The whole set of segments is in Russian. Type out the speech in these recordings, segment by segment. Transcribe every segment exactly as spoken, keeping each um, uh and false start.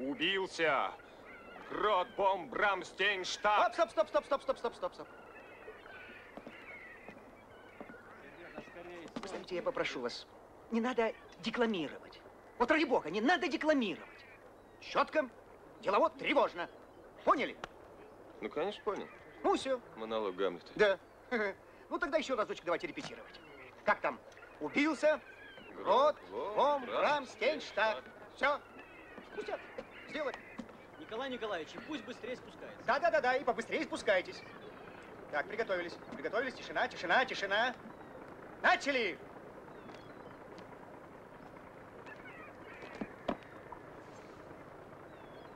Убился! Ротбом Брамстейнштадт! Стоп, стоп, стоп, стоп, стоп, стоп, стоп, стоп! Посмотрите, я попрошу вас, не надо декламировать. Вот ради бога, не надо декламировать. Четко, делово, тревожно. Поняли? Ну, конечно, понял. Ну, все. Монолог Гамлета. Да. Ну, тогда еще разочек давайте репетировать. Как там? Убился, Грот, Бом, Рамстейнштадт. Все. Спустят. Сделай. Николай Николаевич, пусть быстрее спускается. Да, да, да, да, и побыстрее спускайтесь. Так, приготовились. Приготовились. Тишина, тишина, тишина. Начали!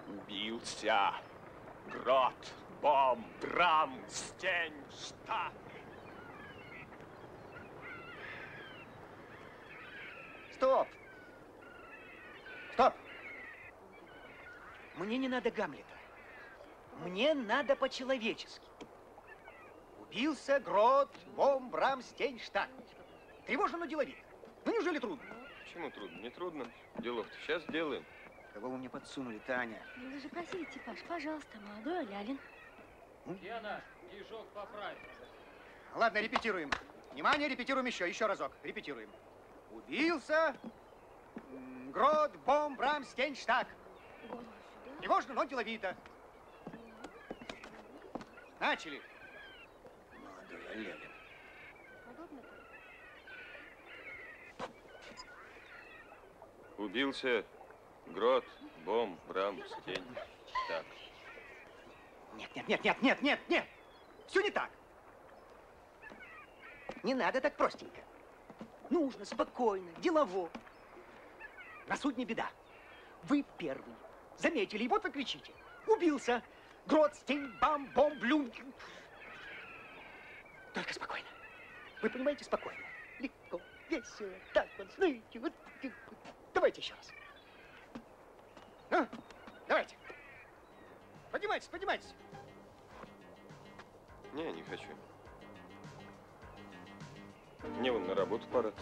Убился Грот, Бом, Рамстейнштадт. Стоп! Стоп! Мне не надо Гамлета. Мне надо по-человечески. Убился Грот, Бом, Рамстейнштадт. Тревожно, но деловито. Ну, неужели трудно? Почему трудно? Не трудно. Делов-то сейчас сделаем. Кого вы мне подсунули, Таня? Ну, вы же просили типаж, пожалуйста, молодой Алялин. Гена, ежок поправь. Ладно, репетируем. Внимание, репетируем еще, еще разок. Репетируем. Убился Грот, Бом, Рамстейнштадт. Тревожно, но деловито. Начали. Молодой Алялин. Убился Грот, Бом, Рамстейнштадт. Так. Нет, нет, нет, нет, нет, нет, нет. Все не так. Не надо так простенько. Нужно спокойно, делово. На судне беда. Вы первый. Заметили, и вот вы кричите. Убился. Грот, стень, бам, бом, блюм. Только спокойно. Вы понимаете, спокойно. Легко, весело. Так вот, знаете, вот. Давайте еще раз. Ну, давайте. Поднимайтесь, поднимайтесь. Не, не хочу. Мне вон на работу пора.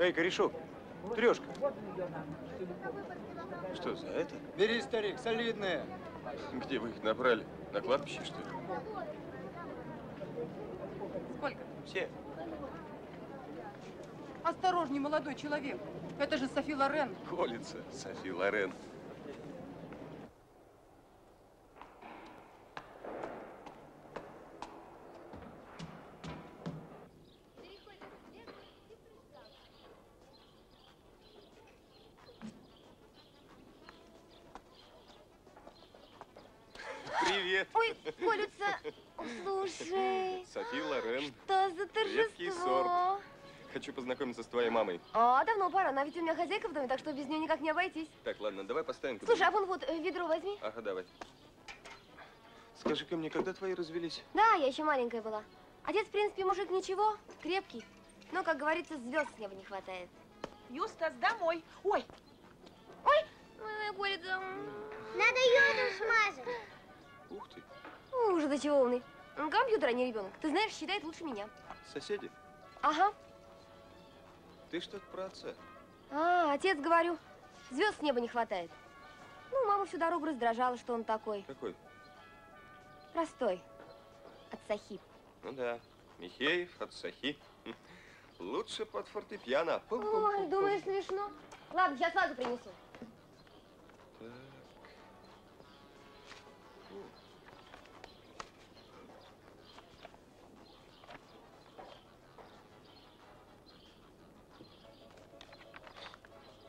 Эй, корешок, трешка. Что за это? Бери, старик, солидные. Где вы их набрали? На кладбище, что ли? Сколько? Все. Осторожней, молодой человек. Это же Софи Лорен. Колется, Софи Лорен. Хочу познакомиться с твоей мамой. А, давно пора. Она ведь у меня хозяйка в доме, так что без нее никак не обойтись. Так, ладно, давай поставим. Слушай, а вон вот ведро возьми. Ага, давай. Скажи-ка мне, когда твои развелись? Да, я еще маленькая была. Отец, в принципе, мужик ничего, крепкий. Но, как говорится, звезд с неба не хватает. Юстас, домой. Ой. Ой. Надо йодом смазать. Ух ты. Уж до чего умный. Компьютер, а не ребенок. Ты знаешь, считает лучше меня. Соседи? Ага. Ты что-то про отца. А, отец, говорю, звезд с неба не хватает. Ну, мама всю дорогу раздражала, что он такой. Какой? Простой. От сахи. Ну да, Михеев от сахи. Лучше под фортепиано. Пум -пум -пум -пум. Ой, думаешь, смешно? Ладно, сейчас вазу принесу. Так.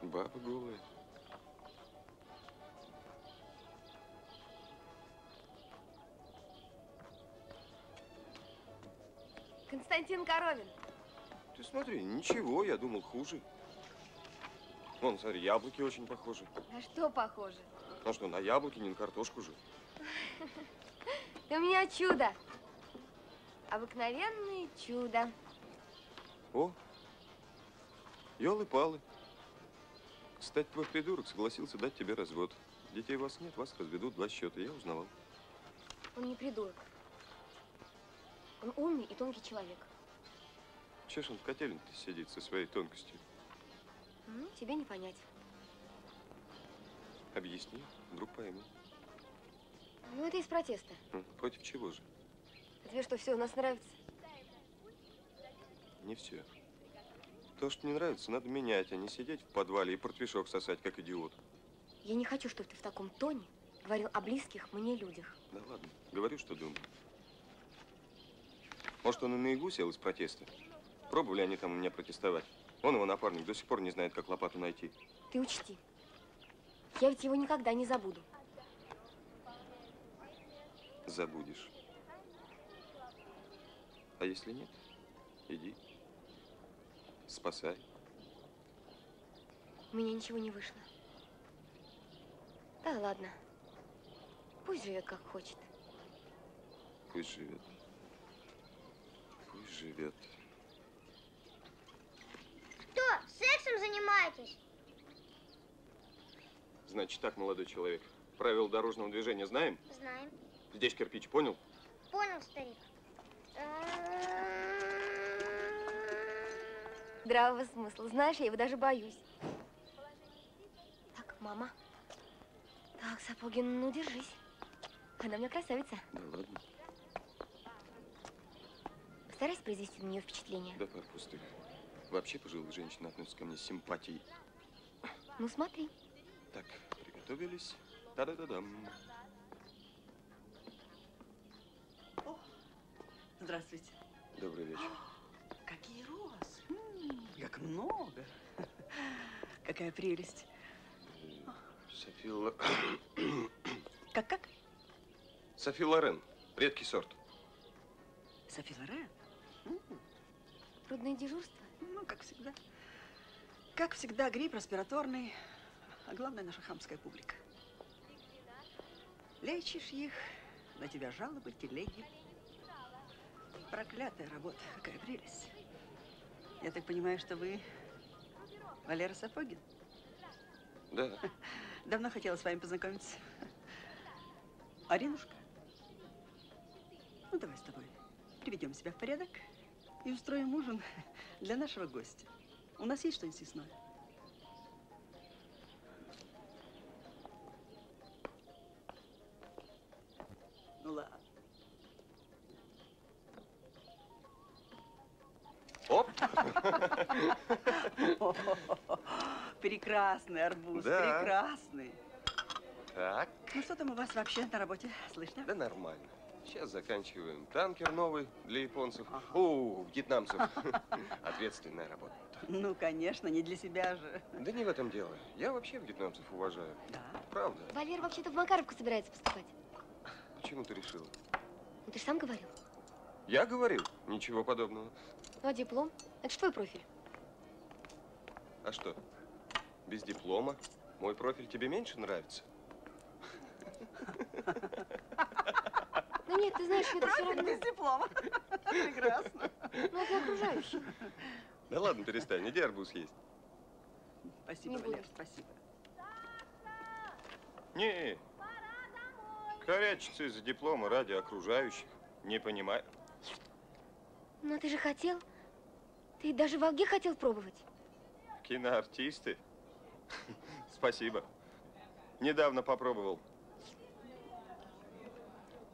Баба голая. Константин Коровин. Ты смотри, ничего, я думал, хуже. Вон, смотри, яблоки очень похожи. На что похожи? Ну что, на яблоки, не на картошку же. Ты у меня чудо. Обыкновенное чудо. О, елы-палы. Кстати, твой придурок согласился дать тебе развод. Детей у вас нет, вас разведут два счета. Я узнавал. Он не придурок. Он умный и тонкий человек. Че ж он в котельнике сидит со своей тонкостью? Ну, тебе не понять. Объясни, вдруг пойму. Ну, это из протеста. Против чего же? А тебе что, все у нас нравится? Не все. То, что не нравится, надо менять, а не сидеть в подвале и портвишок сосать, как идиот. Я не хочу, чтобы ты в таком тоне говорил о близких мне людях. Да ладно, говорю, что думаю. Может, он и на иглу сел из протеста? Пробовали они там у меня протестовать. Он, его напарник, до сих пор не знает, как лопату найти. Ты учти, я ведь его никогда не забуду. Забудешь. А если нет, иди, спасай. У меня ничего не вышло. Да ладно, пусть живет, как хочет. Пусть живет. Пусть живет. Что, сексом занимаетесь? Значит так, молодой человек, правила дорожного движения знаем? Знаем. Здесь кирпич, понял? Понял, старик. Здравого смысла. Знаешь, я его даже боюсь. Так, мама. Так, Сапогин, ну держись. Она у меня красавица. Да ладно. Постарайся произвести на нее впечатление. Да пар пустых. Вообще пожилых женщин относятся ко мне с симпатией. Ну смотри. Так, приготовились. Та-да-да-дам. О, здравствуйте. Добрый вечер. О, какие розы. М-м, как много. Какая прелесть. Софи Лорен. Как, как? Софи Лорен. Редкий сорт. Софи Лорен? Трудное дежурство? Ну, как всегда. Как всегда, грипп респираторный, а главное, наша хамская публика. Лечишь их, на тебя жалобы, телеги. Проклятая работа, какая прелесть. Я так понимаю, что вы Валера Сапогин? Да. Давно хотела с вами познакомиться. Аринушка, ну давай с тобой приведем себя в порядок. И устроим ужин для нашего гостя. У нас есть что-нибудь съестное? Ну ладно. Оп! Прекрасный арбуз, да. Прекрасный. Так. Ну что там у вас вообще на работе? Слышно? Да нормально. Сейчас заканчиваем. Танкер новый для японцев. Ага. О, вьетнамцев. Ответственная работа. Ну, конечно, не для себя же. Да не в этом дело. Я вообще вьетнамцев уважаю. Да? Правда. Валера вообще-то в Макаровку собирается поступать. Почему ты решила? Ну, ты же сам говорил. Я говорил? Ничего подобного. Ну, а диплом? Это же твой профиль. А что? Без диплома? Мой профиль тебе меньше нравится? Ну нет, ты знаешь, это все равно. Без диплома. Прекрасно. Ну, это окружающих. Да ладно, перестань, иди арбуз есть. Спасибо, не Валер, спасибо. Не, корячиться из-за диплома ради окружающих, не понимаю. Но ты же хотел, ты даже в Алге хотел пробовать. Киноартисты? Спасибо. Недавно попробовал.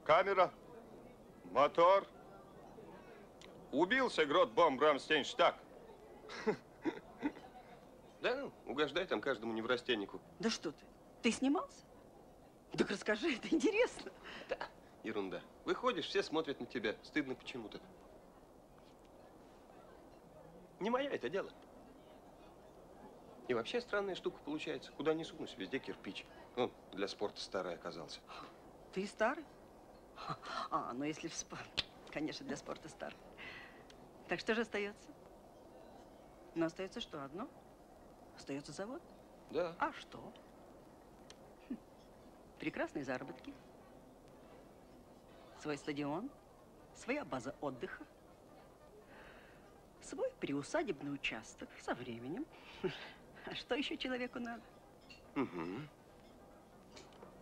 Камера, мотор. Убился грот бомб Рамстейнштаг. Да ну, угождай там каждому неврастеннику. Да что ты? Ты снимался? Так расскажи, это интересно. Да, ерунда. Выходишь, все смотрят на тебя. Стыдно почему-то. Не моя это дело. И вообще странная штука получается. Куда ни сунусь, везде кирпич. Он для спорта старый оказался. Ты старый? А, ну если в спорт. Конечно, для спорта старый. Так что же остается? Ну, остается что, одно? Остается завод? Да. А что? Хм. Прекрасные заработки. Свой стадион, своя база отдыха, свой приусадебный участок со временем. А что еще человеку надо? Угу.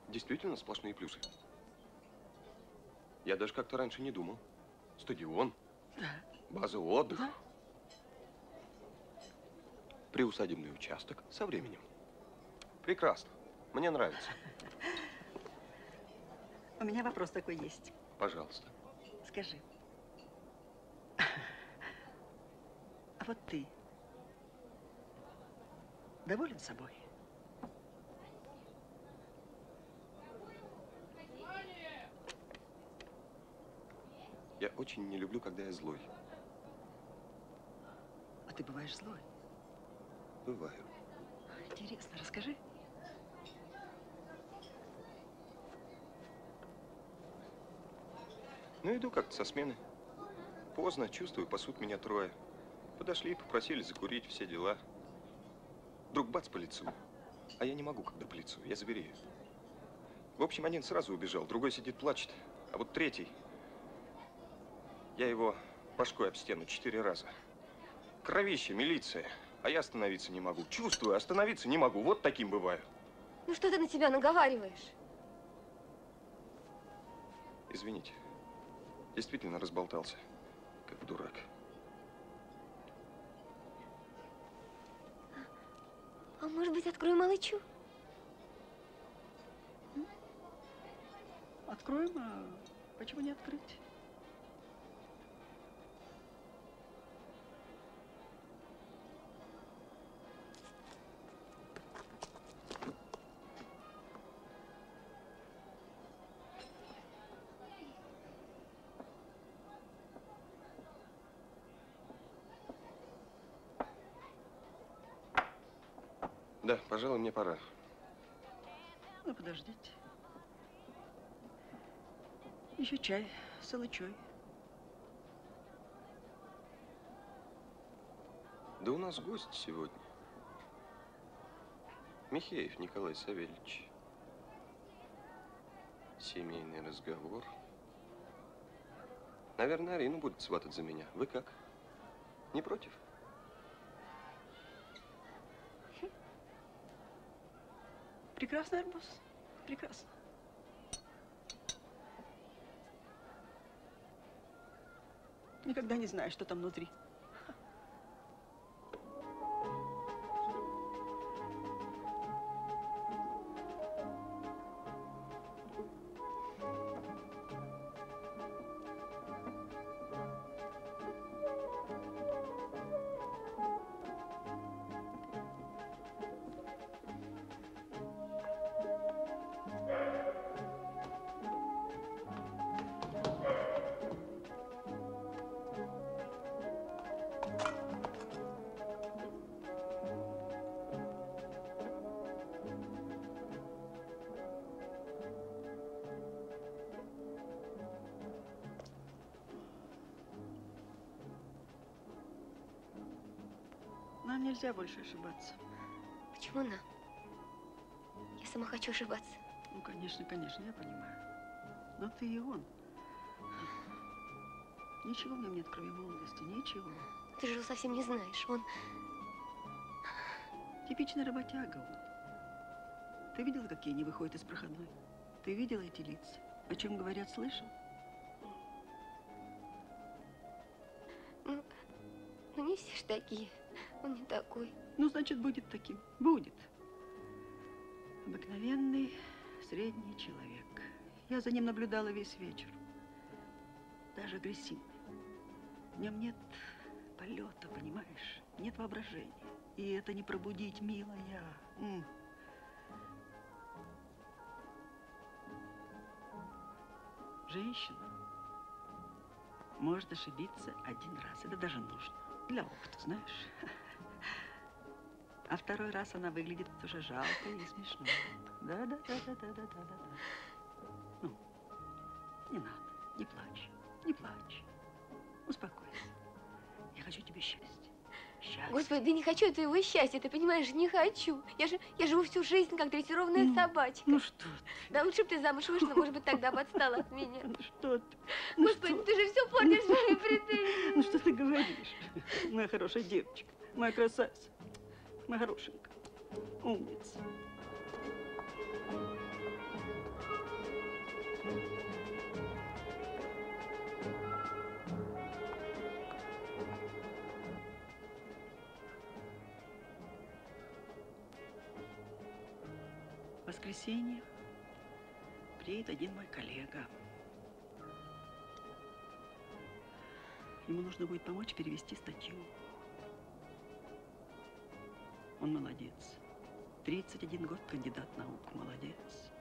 Действительно сплошные плюсы. Я даже как-то раньше не думал. Стадион, да. База отдыха, да. Приусадебный участок со временем. Прекрасно. Мне нравится. У меня вопрос такой есть. Пожалуйста. Скажи. А вот ты доволен собой? Я очень не люблю, когда я злой. А ты бываешь злой? Бываю. Интересно, расскажи. Ну, иду как-то со смены. Поздно, чувствую, пасут меня трое. Подошли, попросили закурить, все дела. Вдруг бац по лицу. А я не могу, когда по лицу, я зверею. В общем, один сразу убежал, другой сидит, плачет. А вот третий... Я его башкой об стену четыре раза. Кровище, милиция. А я остановиться не могу. Чувствую, остановиться не могу. Вот таким бываю. Ну что ты на тебя наговариваешь? Извините. Действительно разболтался. Как дурак. А, а может быть, открою малычу? Откроем? А почему не открыть? Да, пожалуй, мне пора. Ну, подождите. Еще чай с алычой. Да у нас гость сегодня. Михеев Николай Савельевич. Семейный разговор. Наверное, Арину будет сватать за меня. Вы как? Не против? Прекрасный арбуз. Прекрасно. Никогда не знаю, что там внутри. Нельзя больше ошибаться. Почему нам? Я сама хочу ошибаться. Ну, конечно, конечно, я понимаю. Но ты и он. Ничего в нем нет, кроме молодости, ничего. Ты же его совсем не знаешь. Он... Типичный работяга он. Ты видела, какие они выходят из проходной? Ты видела эти лица? О чем говорят, слышал? Ну, ну не все ж такие. Он не такой. Ну, значит, будет таким. Будет. Обыкновенный, средний человек. Я за ним наблюдала весь вечер. Даже агрессивный. В нем нет полета, понимаешь? Нет воображения. И это не пробудить, милая. М. Женщина может ошибиться один раз. Это даже нужно. Для опыта, знаешь. А второй раз она выглядит уже жалко и смешно. Да-да-да-да-да-да-да-да. Ну, не надо. Не плачь. Не плачь. Успокойся. Я хочу тебе счастья. Счастья. Господи, да не хочу я твоего счастья, ты понимаешь, не хочу. Я же я живу всю жизнь, как дрессированная ну, собачка. Ну что ты? Да лучше бы ты замуж вышла, может быть, тогда бы отстала от меня. Ну что ты? Ну, Господи, что? Ты же все портишь ну, мои претензии. Ну что ты говоришь? Моя хорошая девочка, моя красавица, моя хорошенькая, умница. В воскресенье приедет один мой коллега. Ему нужно будет помочь перевести статью. Он молодец. тридцать один год, кандидат наук. Молодец.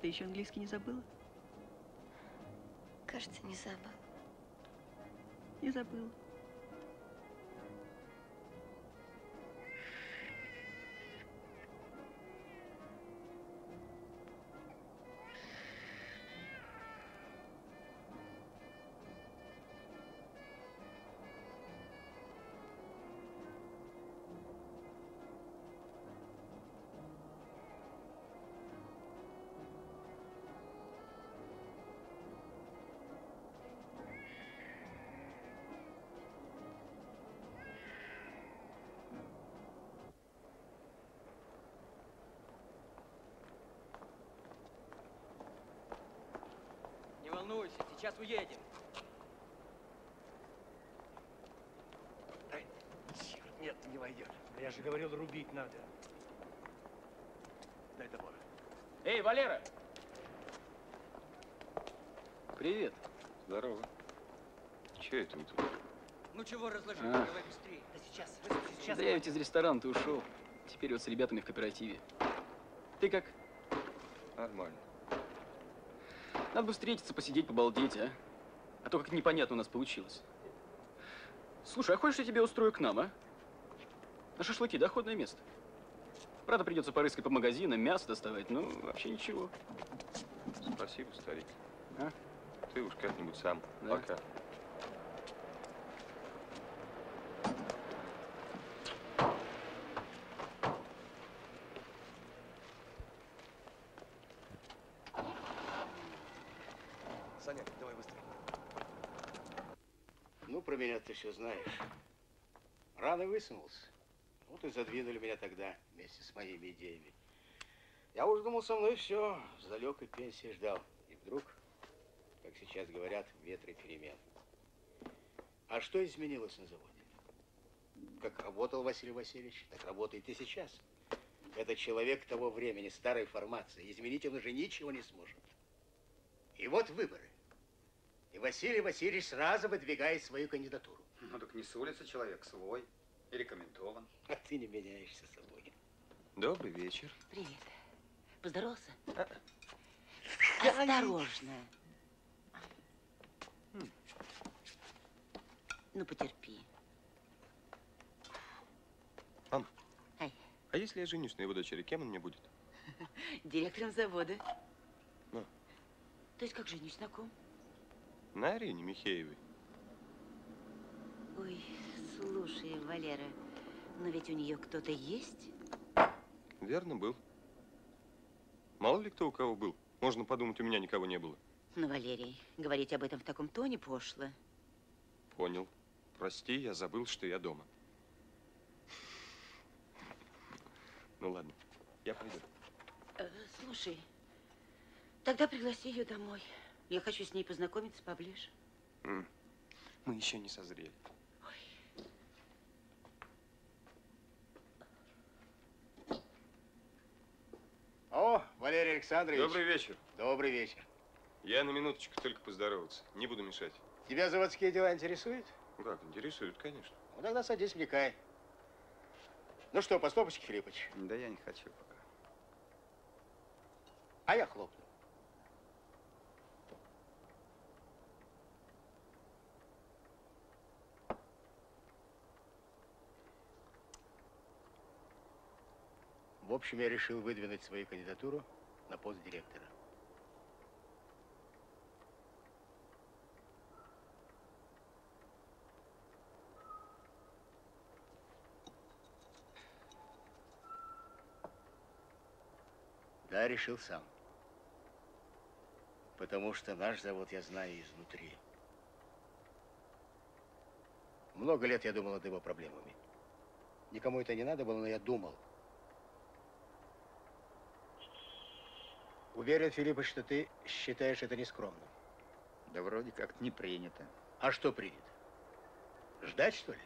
Ты еще английский не забыла? Кажется, не забыла. Не забыла. Сейчас уедем. Ай, черт, нет, не войдет. Я же говорил, рубить надо. Дай топор. Эй, Валера! Привет. Здорово. Че это мы тут? Ну чего разложили? А. Давай быстрее. Да сейчас, быстрее, сейчас. Да я ведь из ресторана-то ушел. Теперь вот с ребятами в кооперативе. Ты как? Нормально. Надо бы встретиться, посидеть, побалдеть, а? А то как непонятно у нас получилось. Слушай, а хочешь, я тебя устрою к нам, а? На шашлыки, доходное место. Правда, придется порыскать по магазинам, мясо доставать, но вообще ничего. Спасибо, старик. А? Ты уж как-нибудь сам. Да. Пока. Ты все знаешь. Рано высунулся. Вот и задвинули меня тогда вместе с моими идеями. Я уже думал, со мной все. С далекой пенсии ждал. И вдруг, как сейчас говорят, ветры перемен. А что изменилось на заводе? Как работал Василий Васильевич, так работает и сейчас. Это человек того времени, старой формации. Изменить он уже ничего не сможет. И вот выборы. И Василий Васильевич сразу выдвигает свою кандидатуру. Ну так не с улицы человек, свой и рекомендован. А ты не меняешься, Сапогин. Добрый вечер. Привет. Поздоровался? А -а. Осторожно. М. Ну потерпи. Мам, ай. А если я женюсь на его дочери, кем он мне будет? Директором завода. А. То есть как женюсь на ком? На Арине Михеевой. Ой, слушай, Валера, но ведь у нее кто-то есть? Верно, был. Мало ли кто у кого был. Можно подумать, у меня никого не было. Ну, Валерий, говорить об этом в таком тоне пошло. Понял. Прости, я забыл, что я дома. Ну, ладно, я пойду. Э, слушай, тогда пригласи ее домой. Я хочу с ней познакомиться поближе. Mm. Мы еще не созрели. Ой. О, Валерий Александрович. Добрый вечер. Добрый вечер. Я на минуточку только поздороваться. Не буду мешать. Тебя заводские дела интересуют? Ну как, интересуют, конечно. Ну тогда садись, вникай. Ну что, по стопочке, Филиппович? Да я не хочу пока. А я хлопну. В общем, я решил выдвинуть свою кандидатуру на пост директора. Да, решил сам. Потому что наш завод я знаю изнутри. Много лет я думал над его проблемами. Никому это не надо было, но я думал. Уверен, Филиппович, что ты считаешь это нескромным. Да вроде как-то не принято. А что принято? Ждать, что ли?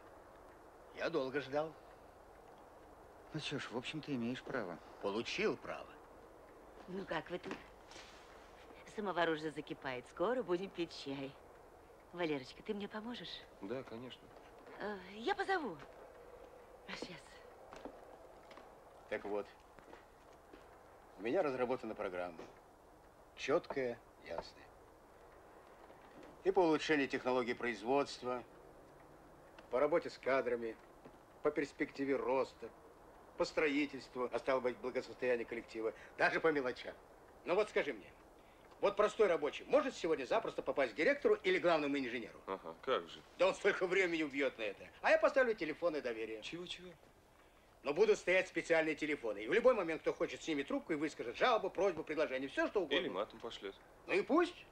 Я долго ждал. Ну что ж, в общем, ты имеешь право. Получил право. Ну как вы тут? Самовар уже закипает. Скоро будем пить чай. Валерочка, ты мне поможешь? Да, конечно. Э, я позову. Сейчас. Так вот. У меня разработана программа. Четкая, ясная. И по улучшению технологий производства, по работе с кадрами, по перспективе роста, по строительству, а стало быть, благосостояние коллектива, даже по мелочам. Ну вот скажи мне, вот простой рабочий может сегодня запросто попасть к директору или главному инженеру? Ага, как же. Да он столько времени убьет на это. А я поставлю телефонное доверие. Чего-чего? Но будут стоять специальные телефоны. И в любой момент, кто хочет, снимет трубку и выскажет жалобу, просьбу, предложение, все что угодно. Или матом пошлет. Ну и пусть.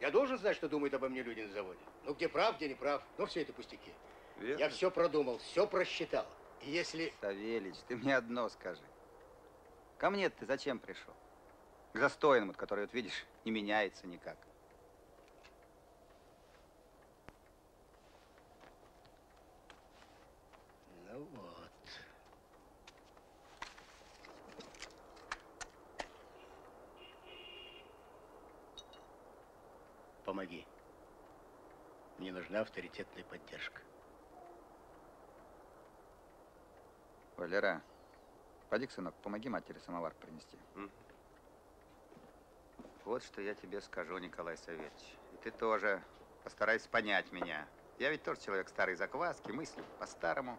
Я должен знать, что думают обо мне люди на заводе. Ну где прав, где не прав. Ну все это пустяки. Верно. Я все продумал, все просчитал. И если… Савельич, ты мне одно скажи. Ко мне ты зачем пришел? К застойному, который, вот видишь, не меняется никак. Ну вот. Помоги. Мне нужна авторитетная поддержка. Валера, поди, сынок, помоги матери самовар принести. Mm. Вот что я тебе скажу, Николай Савельевич. И ты тоже постарайся понять меня. Я ведь тоже человек старой закваски, мыслю по-старому.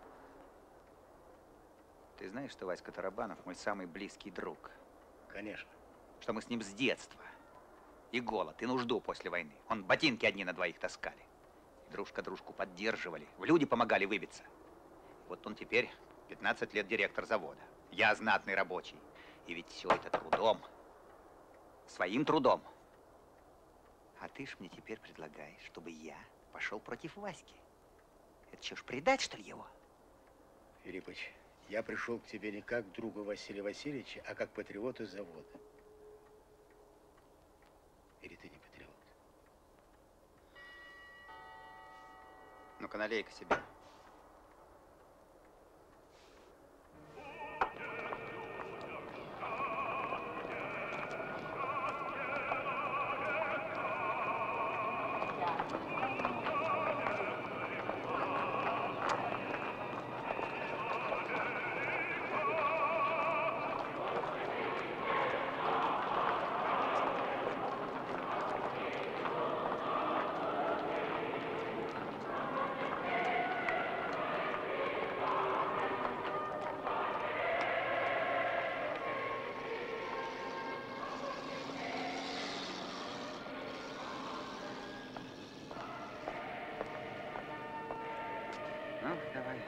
Ты знаешь, что Васька Тарабанов мой самый близкий друг? Конечно. Что мы с ним с детства. И голод, и нужду после войны. Он ботинки одни на двоих таскали. Дружка дружку поддерживали, в люди помогали выбиться. Вот он теперь пятнадцать лет директор завода. Я знатный рабочий. И ведь все это трудом. Своим трудом. А ты ж мне теперь предлагаешь, чтобы я пошел против Васьки. Это что ж, предать, что ли, его? Филиппович, я пришел к тебе не как к другу Василия Васильевича, а как патриоту завода. Или ты не патриот? Ну-ка, налей-ка себе.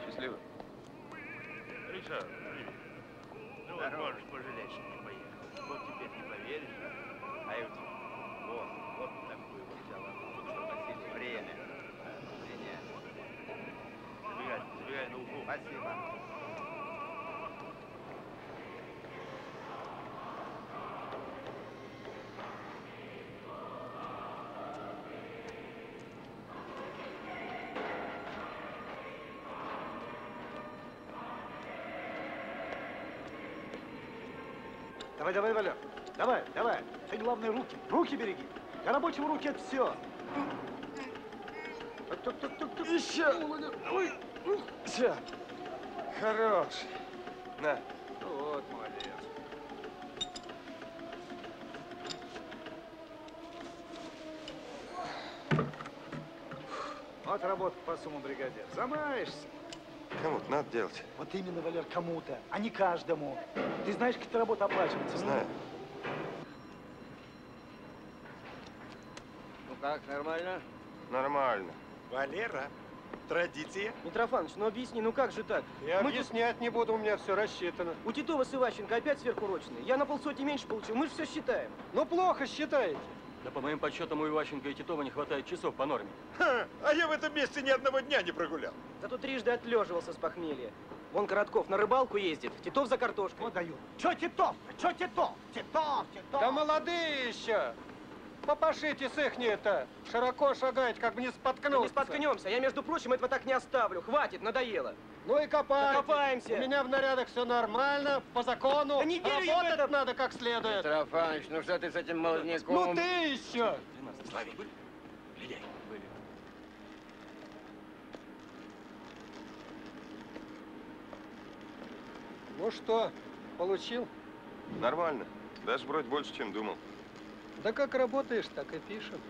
Счастливо. Ричард, привет. Ну вот можешь пожалеть, что не поехал. Вот теперь не поверишь, а я у тебя. Вот, вот такую вот взяла. Чтобы носить время. Время. Забегай, забегай на углу. Спасибо. Давай, давай, Валер. Давай, давай. Ты, главное, руки. Руки береги. На рабочем руке это все. Еще. Ой. Все. Хорош. На. Вот, молодец. Вот работа по сумму, бригадир. Замаешься. Кому-то надо делать. Вот именно, Валер, кому-то, а не каждому. Ты знаешь, как эта работа оплачивается? Знаю. Ну как, нормально? Нормально. Валера, традиция. Митрофанович, ну объясни, ну как же так? Я Мы объяснять тут... не буду, у меня все рассчитано. У Титова с Иващенко опять сверхурочные. Я на полсотни меньше получил, мы же все считаем. Ну плохо считаете. Да по моим подсчетам у Иващенко и Титова не хватает часов по норме. Ха, а я в этом месте ни одного дня не прогулял. Зато трижды отлеживался с похмелья. Вон Коротков на рыбалку ездит, Титов за картошкой. Вот даю. Че Титов? Че Титов? Титов, Титов. Да молодые еще. Попашите с ихней-то. Широко шагает, как бы не споткнулся. Да не споткнемся. Я, между прочим, этого так не оставлю. Хватит, надоело. Ну и копаем. Копаемся. У меня в нарядах все нормально, по закону. Да неделю работать это... надо как следует. Митрофанович, ну что ты с этим молодняком? Ну ты еще. Славик, были? Людей. Были. Ну что, получил? Нормально. Даже вроде больше, чем думал. Да как работаешь, так и пишем.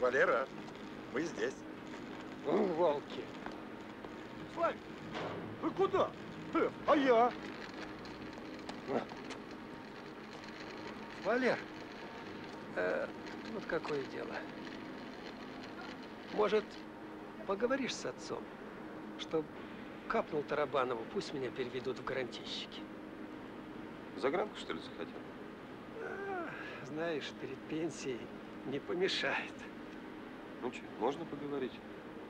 Валера, мы здесь. У, волки. Славик, вы куда? Э, а я? Валер, э, вот какое дело. Может, поговоришь с отцом, чтоб капнул Тарабанову, пусть меня переведут в гарантийщики. Загранку, что ли, захотел? Знаешь, перед пенсией не помешает. Ну что, можно поговорить.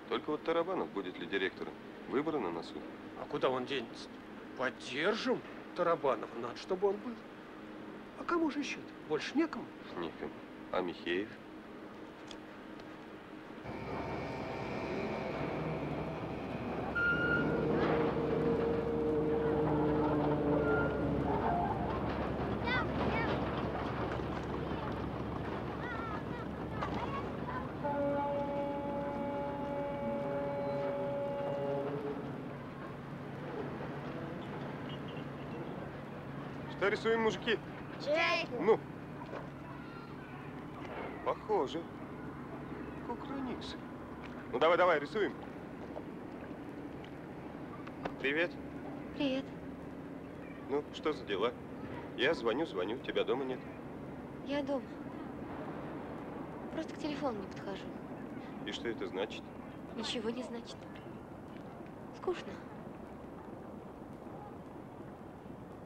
Только вот Тарабанов будет ли директором? Выборы на носу. А куда он денется? Поддержим Тарабанова. Надо, чтобы он был. А кому же еще-то? Больше некому? Некому. А Михеев? Рисуем, мужики. Чайку. Ну. Похоже. Кукрыниксы. Ну давай, давай, рисуем. Привет. Привет. Ну, что за дела? Я звоню, звоню. Тебя дома нет. Я дома. Просто к телефону не подхожу. И что это значит? Ничего не значит. Скучно.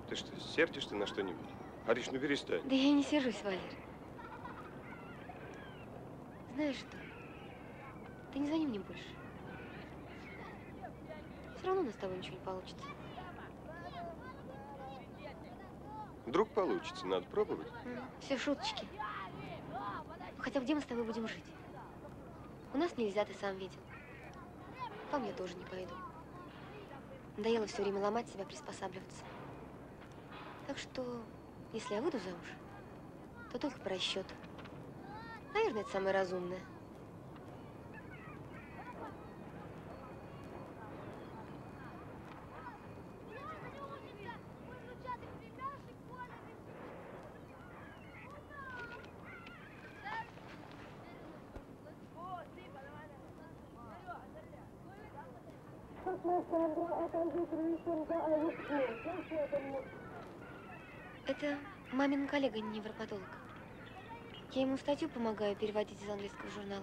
Ты что, сердишься на что-нибудь? Ариш, ну перестань. Да я не сержусь, Валер. Знаешь что? Ты не звони мне больше. Все равно у нас с тобой ничего не получится. Вдруг получится, надо пробовать. А, все шуточки. Хотя где мы с тобой будем жить? У нас нельзя, ты сам видел. По мне тоже не пойду. Надоело все время ломать себя, приспосабливаться. Так что, если я выйду замуж, то только по расчету. Наверное, это самое разумное. Это мамин коллега-невропатолог. Я ему статью помогаю переводить из английского журнала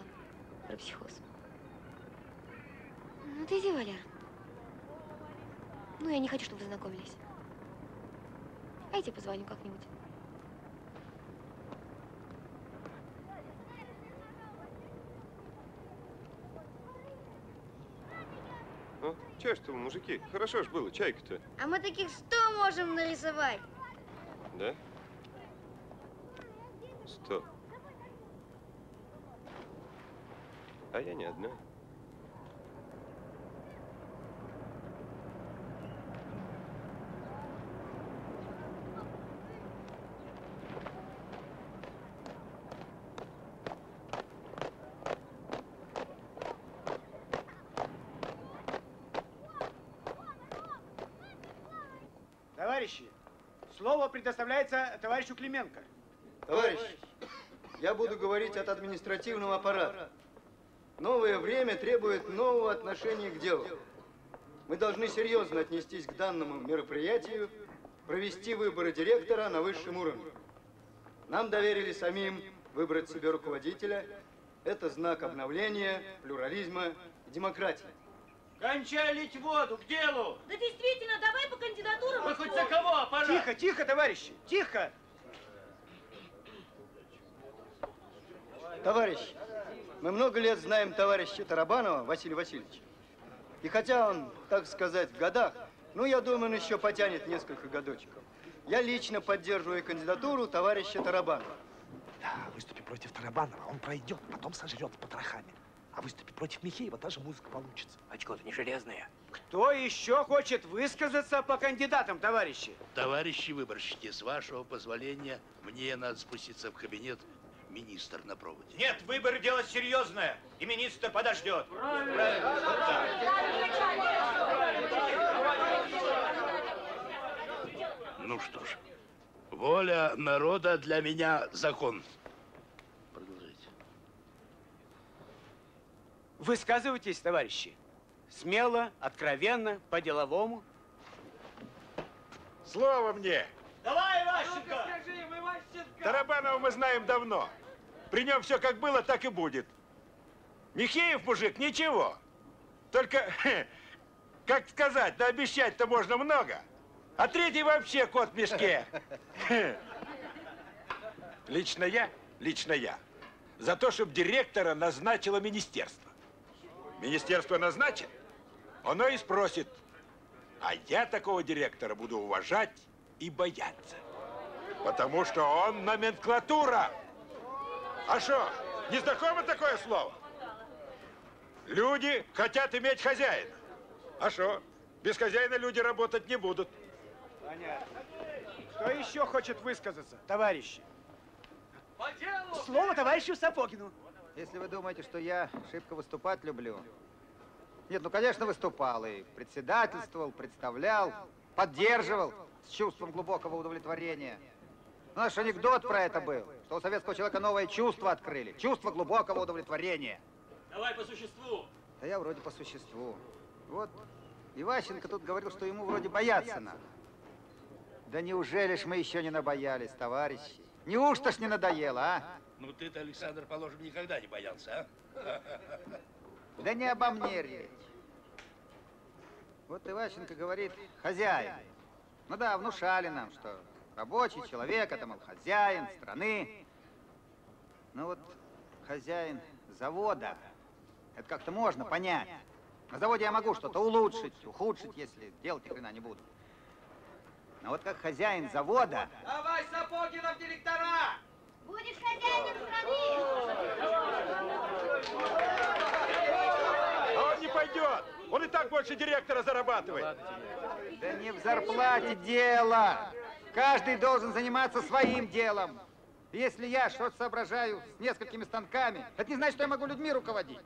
про психоз. Ну ты иди, Валер. Ну я не хочу, чтобы вы знакомились. А я тебе позвоню как-нибудь. А? Чай, что вы, мужики? Хорошо ж было, чайка-то. А мы таких сто можем нарисовать. Да? Сто. А я не одна. Слово предоставляется товарищу Клименко. Товарищ, я буду говорить от административного аппарата. Новое время требует нового отношения к делу. Мы должны серьезно отнестись к данному мероприятию, провести выборы директора на высшем уровне. Нам доверили самим выбрать себе руководителя. Это знак обновления, плюрализма и демократии. Кончай лить воду, к делу! Да действительно, давай по кандидатурам. Вы хоть за кого, аппарат? Тихо, тихо, товарищи, тихо! Товарищ, мы много лет знаем товарища Тарабанова Василия Васильевича. И хотя он, так сказать, в годах, ну, я думаю, он еще потянет несколько годочков. Я лично поддерживаю кандидатуру товарища Тарабанова. Да, выступи против Тарабанова, он пройдет, потом сожрет с потрохами. А выступить против Михеева, та же музыка получится. Очко-то не железное. Кто еще хочет высказаться по кандидатам, товарищи? Товарищи выборщики, с вашего позволения, мне надо спуститься в кабинет, министр на проводе. Нет, выбор дело серьезное, и министр подождет. Правильно. Правильно. Правильно. Ну что ж, воля народа для меня закон. Высказывайтесь, товарищи, смело, откровенно, по-деловому. Слово мне! Давай, Иващенко! Скажи, Иващенко! Тарабанова мы знаем давно. При нем все как было, так и будет. Михеев, мужик, ничего. Только, как сказать, да обещать-то можно много. А третий вообще кот в мешке. Лично я, лично я за то, чтобы директора назначило министерство. Министерство назначит, оно и спросит. А я такого директора буду уважать и бояться. Потому что он номенклатура. А что, не знакомо такое слово? Люди хотят иметь хозяина. А что, без хозяина люди работать не будут. Понятно. Кто еще хочет высказаться, товарищи? Слово товарищу Сапогину. Если вы думаете, что я шибко выступать люблю. Нет, ну, конечно, выступал и председательствовал, представлял, поддерживал с чувством глубокого удовлетворения. Но наш анекдот про это был, что у советского человека новое чувство открыли. Чувство глубокого удовлетворения. Давай по существу. Да я вроде по существу. Вот Иващенко тут говорил, что ему вроде бояться надо. Да неужели ж мы еще не набоялись, товарищи? Неужто ж не надоело, а? Ну ты-то, Александр, положим, никогда не боялся, а? Да не обо мне речь. Вот Иващенко говорит, хозяин. Ну да, внушали нам, что рабочий человек, это, мол, хозяин страны. Ну вот хозяин завода, это как-то можно понять. На заводе я могу что-то улучшить, ухудшить, если делать ни хрена не буду. Но вот как хозяин завода... Давай Сапогина в директора! Будешь хозяином страны! А он не пойдет! Он и так больше директора зарабатывает! Да не в зарплате дело! Каждый должен заниматься своим делом! Если я что-то соображаю с несколькими станками, это не значит, что я могу людьми руководить!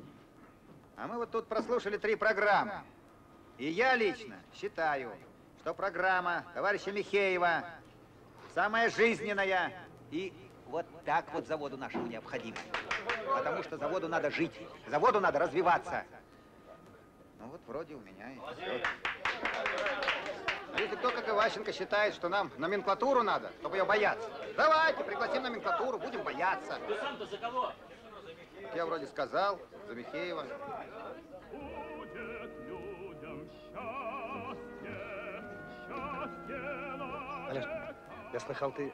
А мы вот тут прослушали три программы. И я лично считаю, что программа товарища Михеева самая жизненная и... Вот так вот заводу нашему необходимо. Потому что заводу надо жить, заводу надо развиваться. Ну вот вроде у меня и все. Если кто, как Иващенко, считает, что нам номенклатуру надо, чтобы ее бояться, давайте пригласим номенклатуру, будем бояться. Ты сам-то за кого? Я вроде сказал, за Михеева. Олеж, я слыхал, ты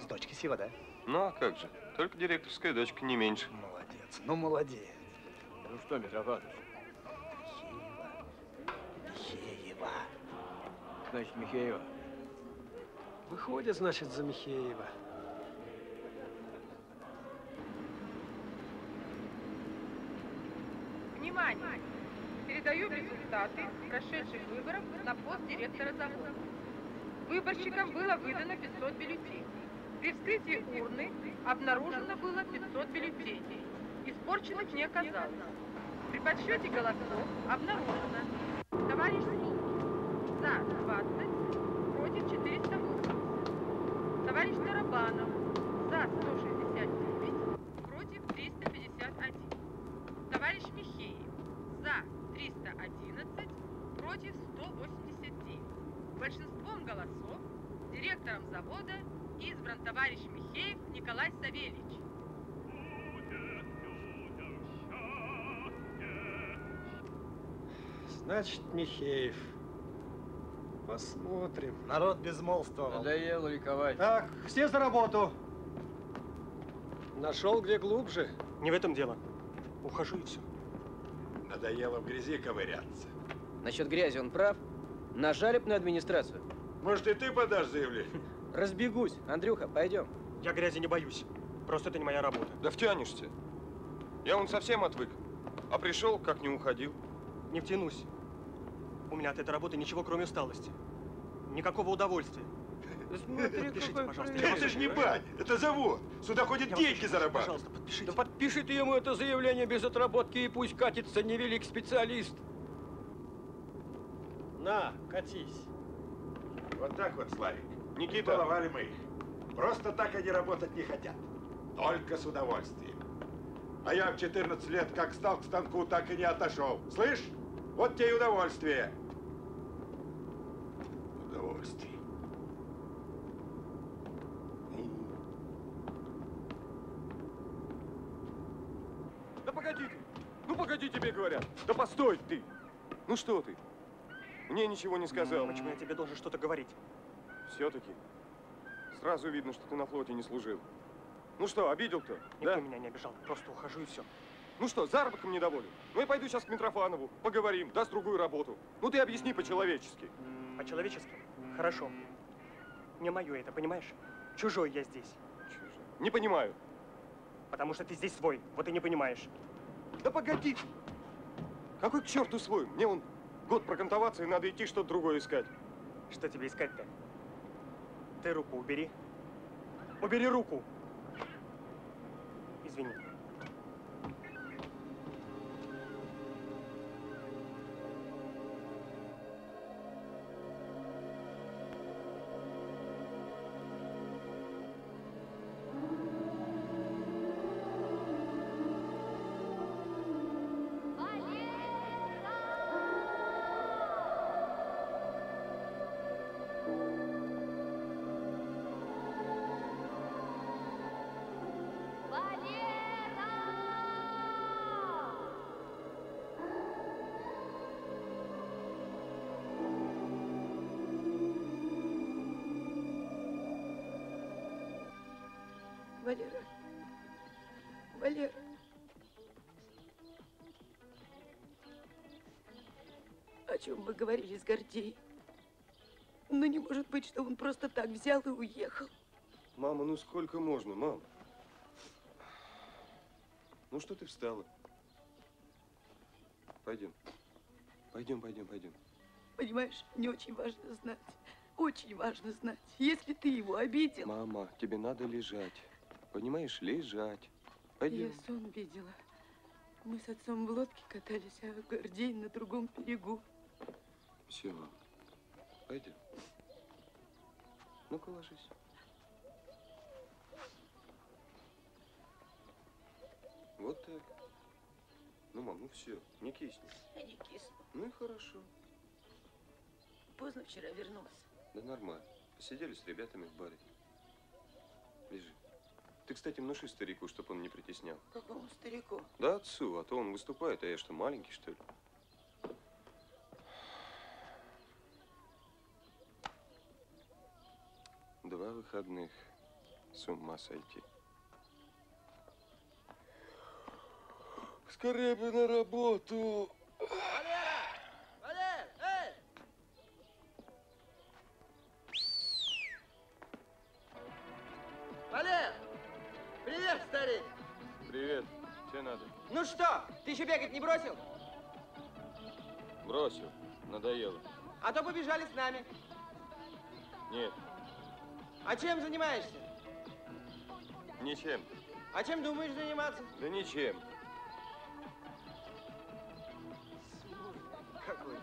с дочки сего, да? Ну, а как же? Только директорская дочка, не меньше. Молодец, ну молодец. Ну что, Митрофанович? Сила. значит, Михеева. Выходит, значит, за Михеева. Внимание! Передаю результаты прошедших выборов на пост директора завода. Выборщикам было выдано пятьсот бюллетеней. При вскрытии урны обнаружено было пятьсот бюллетеней. Испорченных не оказалось. При подсчете голосов обнаружено. Товарищ Сулкин за двадцать, против четыреста восемьдесят. Товарищ Тарабанов за сто шестьдесят девять, против триста пятьдесят один. Товарищ Михеев за триста одиннадцать, против сто восемьдесят девять. Большинством голосов директором завода избран товарищ Михеев Николай Савельевич. Значит, Михеев. Посмотрим. Народ безмолвствовал. Надоело ликовать. Так, все за работу. Нашел где глубже. Не в этом дело. Ухожу и все. Надоело в грязи ковыряться. Насчет грязи он прав. На жалобную администрацию. Может, и ты подашь заявление? Разбегусь. Андрюха, пойдем. Я грязи не боюсь. Просто это не моя работа. Да втянешься. Я вон совсем отвык. А пришел, как не уходил. Не втянусь. У меня от этой работы ничего, кроме усталости. Никакого удовольствия. Подпишите, пожалуйста. Это же не баня, это завод. Сюда ходят деньги зарабатывать. Пожалуйста, подпишите. Да подпиши ты ему это заявление без отработки и пусть катится невелик специалист. На, катись. Вот так вот, Славик. Никита, баловали мы их. Просто так они работать не хотят. Только с удовольствием. А я в четырнадцать лет как стал к станку, так и не отошел. Слышь? Вот тебе и удовольствие. Удовольствие. Да погоди ты. Ну погоди, тебе говорят. Да постой ты. Ну что ты? Мне ничего не сказал. Почему я тебе должен что-то говорить? Все-таки. Сразу видно, что ты на флоте не служил. Ну что, обидел-то? Никто да? меня не обижал. Просто ухожу и все. Ну что, заработком недоволен? Ну я пойду сейчас к Митрофанову, поговорим, даст другую работу. Ну ты объясни по-человечески. По-человечески? Хорошо. Не мое это, понимаешь? Чужой я здесь. Чужой. Не понимаю. Потому что ты здесь свой, вот и не понимаешь. Да погоди! Какой к черту свой? Мне он год прокантоваться и надо идти что-то другое искать. Что тебе искать-то? Ты руку убери. Убери руку! Извини. Валера, Валера. О чем вы говорили с Гордеем? Ну не может быть, что он просто так взял и уехал. Мама, ну сколько можно, мам? Ну что ты встала? Пойдем. Пойдем, пойдем, пойдем. Понимаешь, мне очень важно знать. Очень важно знать, если ты его обидел. Мама, тебе надо лежать. Понимаешь, лежать. Пойдем. Я сон видела. Мы с отцом в лодке катались, а Гордей на другом берегу. Все, мам. Пойдем. Ну-ка, ложись. Вот так. Ну, мам, ну все, не кисни. Я не кисну. Ну и хорошо. Поздно вчера вернулся. Да нормально. Посидели с ребятами в баре. Лежи. Ты, кстати, внуши старику, чтобы он не притеснял. Какому старику? Да отцу, а то он выступает, а я что, маленький, что ли? Два выходных. С ума сойти. Скорее бы на работу. Валера! Валер! Эй! надо. Ну что, ты еще бегать не бросил? Бросил. Надоело. А то побежали с нами. Нет. А чем занимаешься? Ничем. А чем думаешь заниматься? Да ничем. Какой?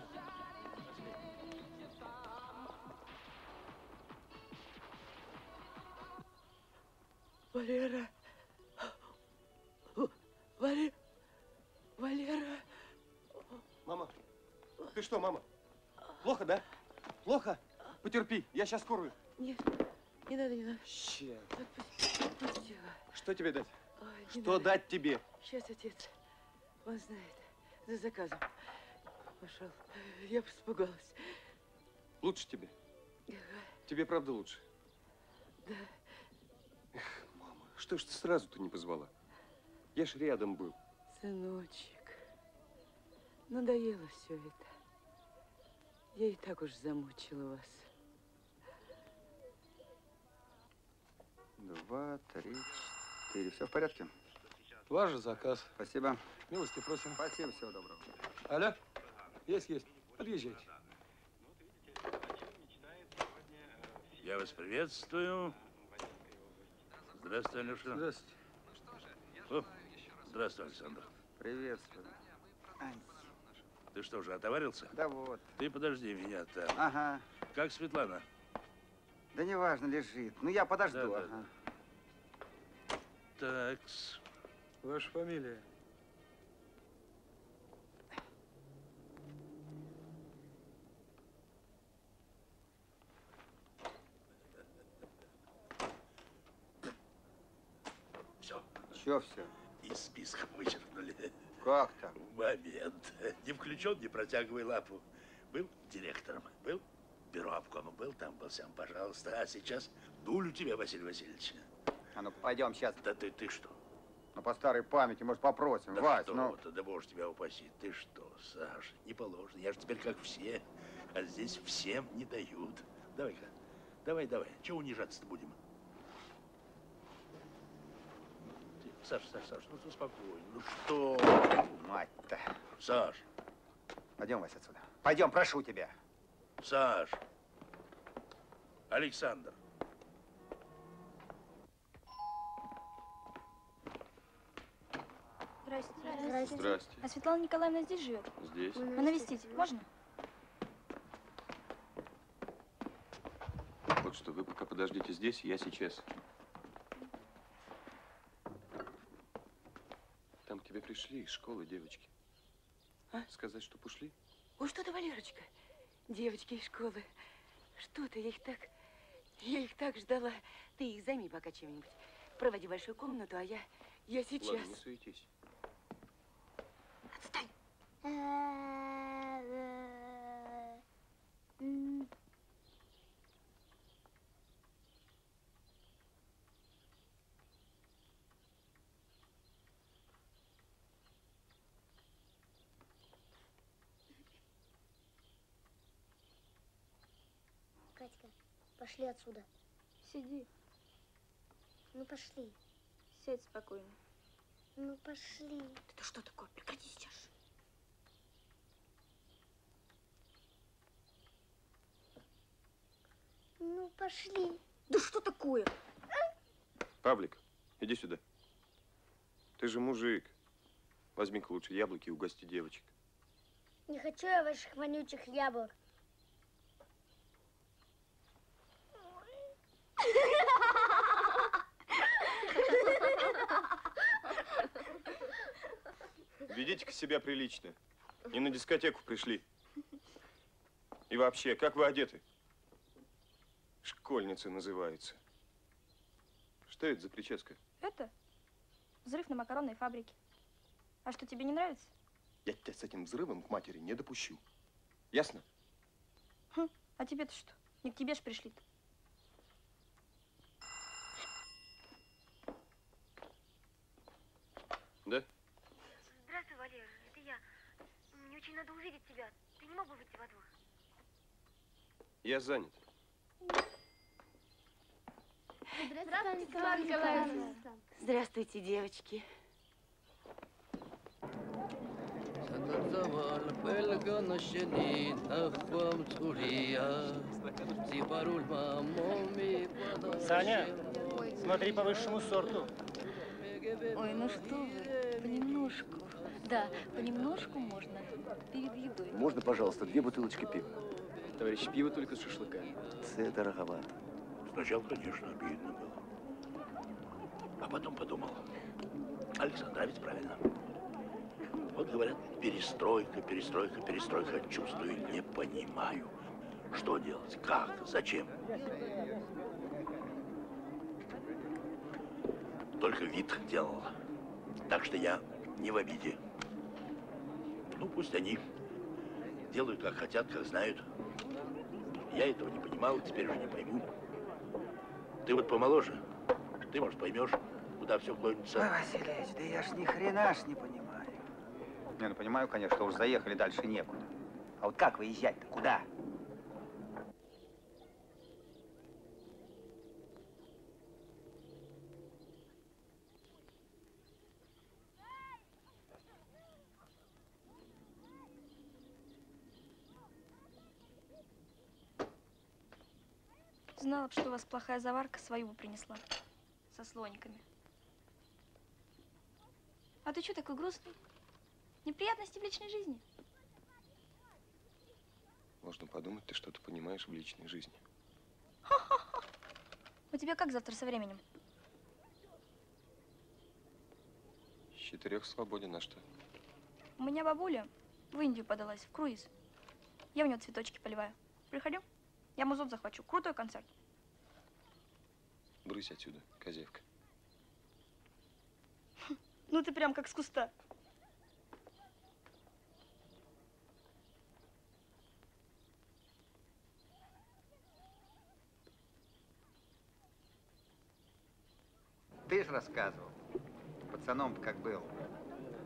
Валера. Валера. Валера. Мама. Ты что, мама? Плохо, да? Плохо? Потерпи, я сейчас скорую. Нет, не надо, не надо. Сейчас. Отпусти. Что тебе дать? Ой, что надо. Дать тебе? Сейчас, отец. Он знает. За заказом. Пошел. Я испугалась. Лучше тебе? Ага. Тебе правда лучше? Да. Эх, мама, что ж ты сразу-то не позвала? Я ж рядом был. Сыночек, надоело все это. Я и так уж замучила вас. Два, три, четыре. Все в порядке? Ваш же заказ. Спасибо. Милости просим. Спасибо, всего доброго. Алло? Есть, есть. Подъезжайте. Я вас приветствую. Здравствуй, Алеша. Здравствуйте. О, здравствуй, Александр. Приветствую. Ты что же, отоварился? Да вот. Ты подожди меня там. Ага. Как Светлана? Да неважно, лежит. Ну, я подожду. Да, ага. Да. Так-с. Ваша фамилия? Все. Че все? Из списка вычеркнули. Как там? Момент. Не включен, не протягивай лапу. Был директором, был бюро обкома, был там, был сам, пожалуйста. А сейчас дулю тебя, Василий Васильевич. А ну пойдем сейчас. Да ты, ты что? Ну по старой памяти, может, попросим. Да Вась, что ну... то, да боже тебя упаси. Ты что, Саша, не положено. Я же теперь как все, а здесь всем не дают. Давай-ка, давай, давай. Чего унижаться-то будем? Саша, Саша, Саша, ну что спокойно, ну что? Мать-то. Саш. Пойдем, Вася, отсюда. Пойдем, прошу тебя. Саш. Александр. Здрасте. Здрасте. Здрасте. А Светлана Николаевна здесь живет? Здесь. А навестить можно? Вот что, вы пока подождите здесь, я сейчас. Там к тебе пришли из школы девочки. А? Сказать, что пошли? Ой, что ты, Валерочка? Девочки из школы. Что ты, я их так... Я их так ждала. Ты их займи пока чем-нибудь. Проводи большую комнату, а я... Я сейчас... Ладно, не суетись. Отстань! Пошли отсюда. Сиди. Ну пошли. Сядь спокойно. Ну пошли. Это что такое? Прекрати сейчас. Ну пошли. Да что такое? Павлик, иди сюда. Ты же мужик. Возьми-ка лучше яблоки и угости девочек. Не хочу я ваших вонючих яблок. Ведите-ка себя прилично. Не на дискотеку пришли. И вообще, как вы одеты? Школьницы называется. Что это за прическа? Это взрыв на макаронной фабрике. А что, тебе не нравится? Я тебя с этим взрывом к матери не допущу. Ясно? Хм, а тебе-то что? Не к тебе ж пришли-то. Да? Здравствуй, Валера, это я. Мне очень надо увидеть тебя. Ты не мог бы выйти во двор? Я занят. Здравствуйте, Николай Николаевич. Здравствуйте, девочки. Саня, смотри по высшему сорту. Ой, ну что вы, понемножку. Да, понемножку можно. Перед едой. Можно, пожалуйста, две бутылочки пива? Товарищ, пиво только с шашлыками. Це дороговато. Сначала, конечно, обидно было. А потом подумал. Александровец, правильно. Вот говорят, перестройка, перестройка, перестройка. Чувствую, не понимаю, что делать, как, зачем. Только вид делал. Так что я не в обиде. Ну, пусть они делают, как хотят, как знают. Я этого не понимал, теперь уже не пойму. Ты вот помоложе, ты, может, поймешь, куда все клонится. Ой, Васильевич, да я ж ни хрена ж не понимаю. Не, ну понимаю, конечно, что уж заехали, дальше некуда. А вот как выезжать-то? Куда? Знала бы, что у вас плохая заварка, свою бы принесла. Со слониками. А ты чё такой грустный? Неприятности в личной жизни? Можно подумать, ты что-то понимаешь в личной жизни. Ха-ха-ха. У тебя как завтра со временем? С четырех свободен, а что? У меня бабуля в Индию подалась, в круиз. Я у нее цветочки поливаю. Приходи, я музон захвачу. Крутой концерт. Брысь отсюда, козявка. Ну ты прям как с куста. Ты же рассказывал, пацаном как был,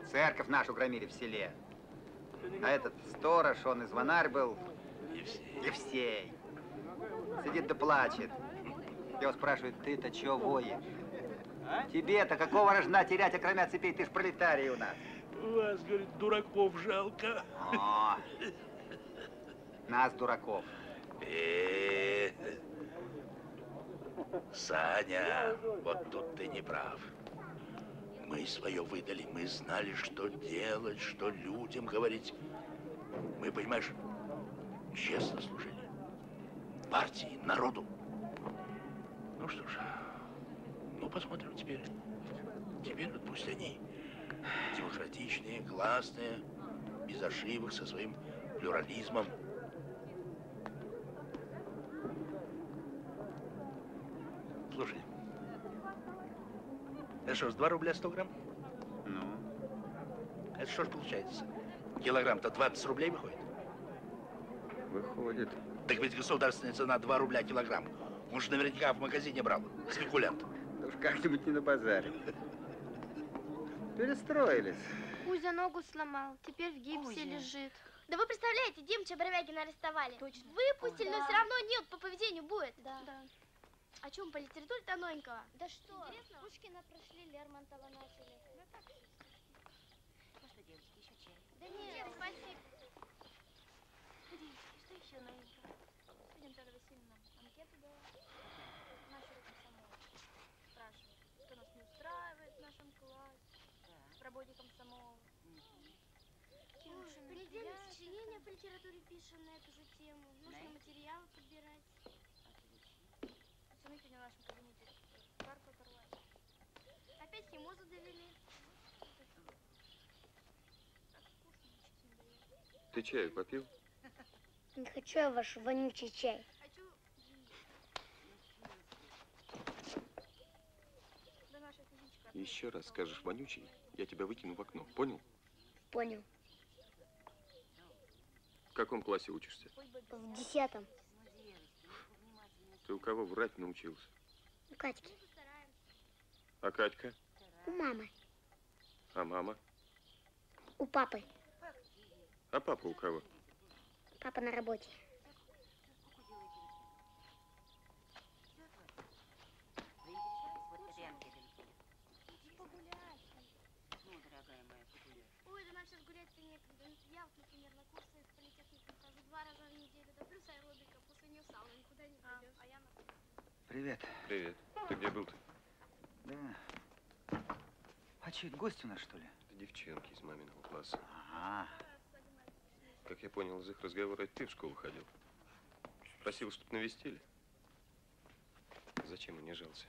церковь нашу громили в селе, а этот сторож, он и звонарь был, Евсей, сидит да плачет, его спрашивают, ты-то чё воешь? Тебе-то какого рожна терять, окромя цепей, ты ж пролетарий у нас. Вас, говорит, дураков жалко. О, нас, дураков. Саня, вот тут ты не прав. Мы свое выдали, мы знали, что делать, что людям говорить. Мы, понимаешь, честно служили. Партии, народу. Ну что ж, ну посмотрим теперь. Теперь вот пусть они демократичные, классные, без ошибок, со своим плюрализмом. Слушай, это что ж, два рубля сто грамм? Ну? Это что ж получается? Килограмм-то двадцать рублей выходит? Выходит. Так ведь государственная цена два рубля килограмм. Он же наверняка в магазине брал, спекулянт. Да уж как-нибудь не на базаре. Перестроились. Кузя ногу сломал, теперь в гипсе лежит. Да вы представляете, Димыча Бровягина арестовали. Точно. Выпустили, но все равно нет, по поведению будет. Да. О чем по литературе-то новенького? Да что, интересно? Пушкина прошли, Лермонтова начали. Ну что, девочки, еще чай? Да нет, нет, спасибо. Девочки, что еще новенького? Пойдем, Тарабанов Васильевна, анкету дала. Нашу комсомол спрашивает, что нас не устраивает в нашем классе, да. В работе комсомола. Ой, в понедельник сочинение по литературе пишем на эту же тему. Нужно да. материалы подбирать. Сегодня в нашем кабинете парку оторвали. Опять химозу довели. Ты чаю попил? Не хочу я ваш вонючий чай. Хочу... Еще раз скажешь вонючий, я тебя выкину в окно. Понял? Понял. В каком классе учишься? В десятом. Ты у кого врать научился? У Катьки. А Катька? У мамы. А мама? У папы. А папа у кого? Папа на работе. Ой, да нам сейчас гулять-то некогда. Я Привет. Привет. Ты где был-то? Да. А че, это гости у нас, что ли? Это девчонки из маминого класса. Ага. Как я понял из их разговора, ты в школу ходил. Просил, чтоб навестили. Зачем он не жался?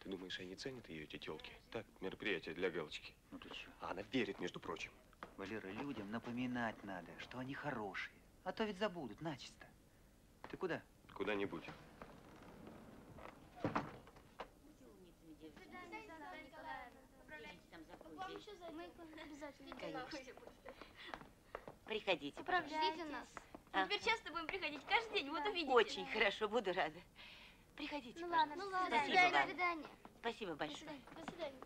Ты думаешь, они ценят ее, эти тёлки? Так, мероприятие для галочки. Ну ты чё? А она верит, между прочим. Валера, людям напоминать надо, что они хорошие. А то ведь забудут начисто. Ты куда? Куда-нибудь. Приходите, пожалуйста. Нас. А? Мы теперь часто будем приходить, каждый день, да. Вот увидите. Очень хорошо, буду рада. Приходите, ну, ладно, ну, ладно. Спасибо, до свидания. Спасибо большое. До свидания.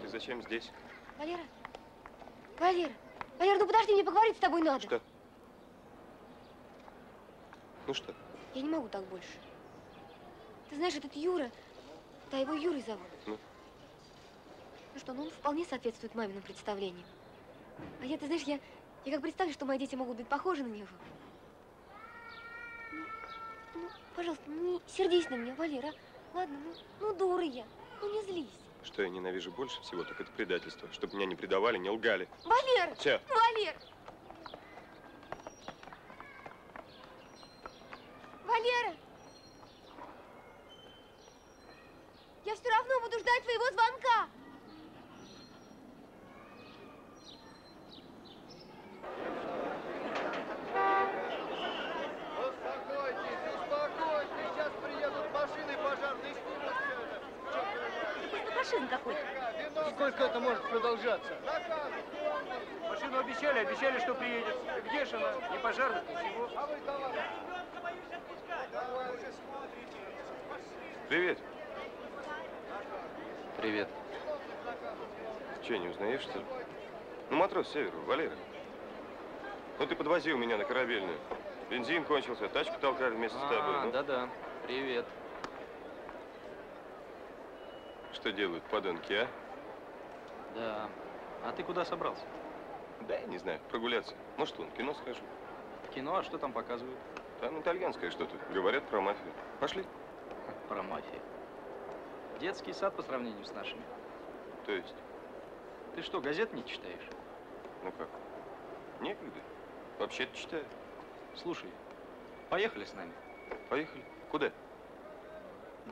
Ты зачем здесь? Валера, Валера, Валера, ну подожди, мне поговорить с тобой надо. Что? Ну что? Я не могу так больше. Ты знаешь, этот Юра, да, его Юрой зовут. Ну? Ну что, ну он вполне соответствует маминому представлению. А я, ты знаешь, я, я как представлю, что мои дети могут быть похожи на него. Ну, ну пожалуйста, не сердись на меня, Валера. Ладно, ну, ну дура я, ну не злись. Что я ненавижу больше всего, так это предательство. Чтобы меня не предавали, не лгали. Валера! Че? Валер! Валера! Я все равно буду ждать твоего звонка! Успокойтесь, успокойтесь! Сейчас приедут машины пожарные снимут все это! Машина какой-то! Сколько это может продолжаться? Машину обещали, обещали, что приедет. Где же она? Не пожарных, ничего. Привет. Привет. Ты что, не узнаешь, что ли? Ну, матрос Северу, Валера. Ну, ты подвозил меня на Корабельную. Бензин кончился, тачку толкали вместе а, с тобой. Ну? Да-да, привет. Что делают подонки, а? Да. А ты куда собрался? Да, я не знаю, прогуляться. Может, вон, в кино схожу. В кино? А что там показывают? Там итальянское что-то. Говорят про мафию. Пошли. Про мафию. Детский сад по сравнению с нашими. То есть? Ты что, газет не читаешь? Ну как? Некогда. Вообще-то читаю. Слушай, поехали с нами. Поехали. Куда?